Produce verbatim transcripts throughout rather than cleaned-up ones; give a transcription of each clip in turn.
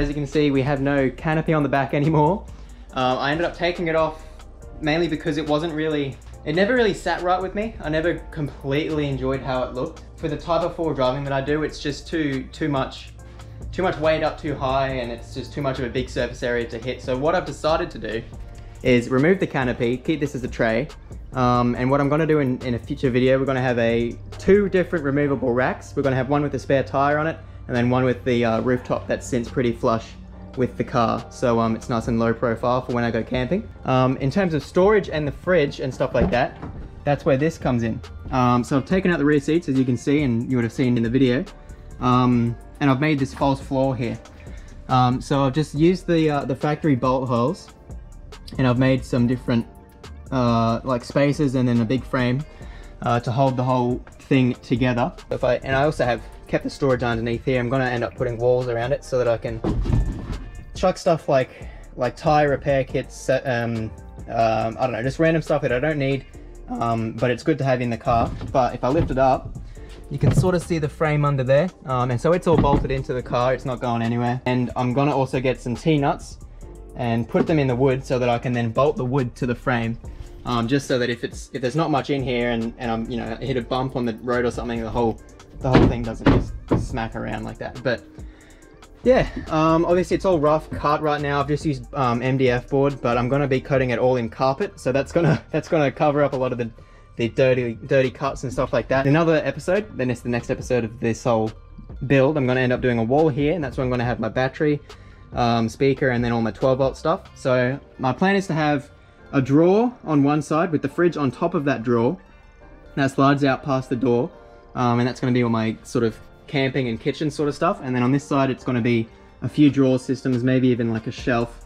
as you can see, we have no canopy on the back anymore. Um, I ended up taking it off mainly because it wasn't really, it never really sat right with me. I never completely enjoyed how it looked. For the type of four-wheel driving that I do, it's just too, too much, too much weight up too high, and it's just too much of a big surface area to hit. So what I've decided to do is remove the canopy, keep this as a tray. Um, and what I'm gonna do in, in a future video, we're gonna have a two different removable racks. We're gonna have one with a spare tire on it, and then one with the uh, rooftop that sits pretty flush with the car. So um, it's nice and low profile for when I go camping. Um, in terms of storage and the fridge and stuff like that, that's where this comes in. Um, so I've taken out the rear seats, as you can see, and you would have seen in the video. Um, and I've made this false floor here. Um, so I've just used the, uh, the factory bolt holes, and I've made some different uh, like spaces and then a big frame uh, to hold the whole thing together. If I, and I also have kept the storage underneath here. I'm gonna end up putting walls around it so that I can chuck stuff like like tire repair kits, um, um, I don't know, just random stuff that I don't need, um, but it's good to have in the car. But if I lift it up, you can sort of see the frame under there. Um, and so it's all bolted into the car, it's not going anywhere. And I'm gonna also get some T-nuts and put them in the wood so that I can then bolt the wood to the frame. Um, just so that if it's if there's not much in here and, and I'm, you know, hit a bump on the road or something, the whole the whole thing doesn't just smack around like that. But yeah, um, obviously it's all rough cut right now. I've just used um, M D F board, but I'm gonna be coating it all in carpet. So that's gonna that's gonna cover up a lot of the, the dirty dirty cuts and stuff like that. Another episode, then it's the next episode of this whole build. I'm gonna end up doing a wall here, and that's where I'm gonna have my battery, um, speaker, and then all my twelve volt stuff. So my plan is to have a drawer on one side with the fridge on top of that drawer that slides out past the door, um, and that's going to be all my sort of camping and kitchen sort of stuff. And then on this side it's going to be a few drawer systems, maybe even like a shelf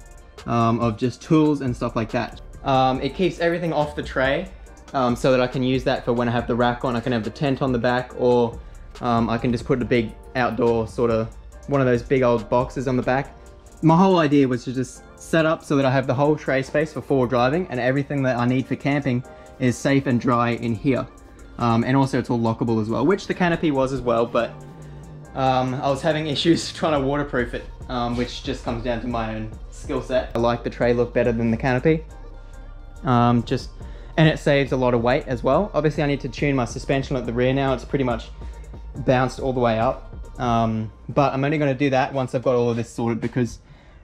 um, of just tools and stuff like that. Um, it keeps everything off the tray, um, so that I can use that for when I have the rack on. I can have the tent on the back, or um, I can just put a big outdoor sort of one of those big old boxes on the back. My whole idea was to just set up so that I have the whole tray space for four-wheel driving, and everything that I need for camping is safe and dry in here. Um, and also it's all lockable as well, which the canopy was as well, but um, I was having issues trying to waterproof it, um, which just comes down to my own skill set. I like the tray look better than the canopy. Um, just, and it saves a lot of weight as well. Obviously I need to tune my suspension at the rear now. It's pretty much bounced all the way up. Um, but I'm only going to do that once I've got all of this sorted, because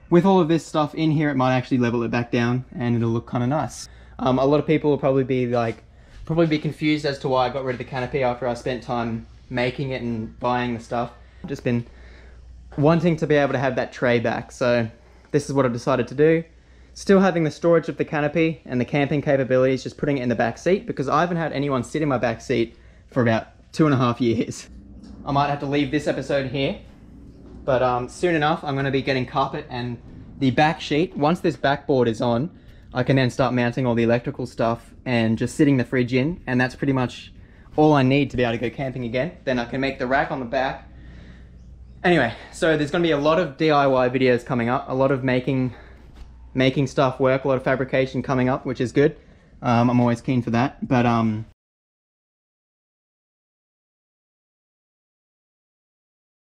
with all of this stuff in here, it might actually level it back down and it'll look kind of nice. Um, a lot of people will probably be like, probably be confused as to why I got rid of the canopy after I spent time making it and buying the stuff. I've just been wanting to be able to have that tray back. So this is what I've decided to do. Still having the storage of the canopy and the camping capabilities, just putting it in the back seat, because I haven't had anyone sit in my back seat for about two and a half years. I might have to leave this episode here. But um, soon enough, I'm going to be getting carpet and the back sheet. Once this backboard is on, I can then start mounting all the electrical stuff and just sitting the fridge in. And that's pretty much all I need to be able to go camping again. Then I can make the rack on the back. Anyway, so there's going to be a lot of D I Y videos coming up. A lot of making, making stuff work, a lot of fabrication coming up, which is good. Um, I'm always keen for that. But um,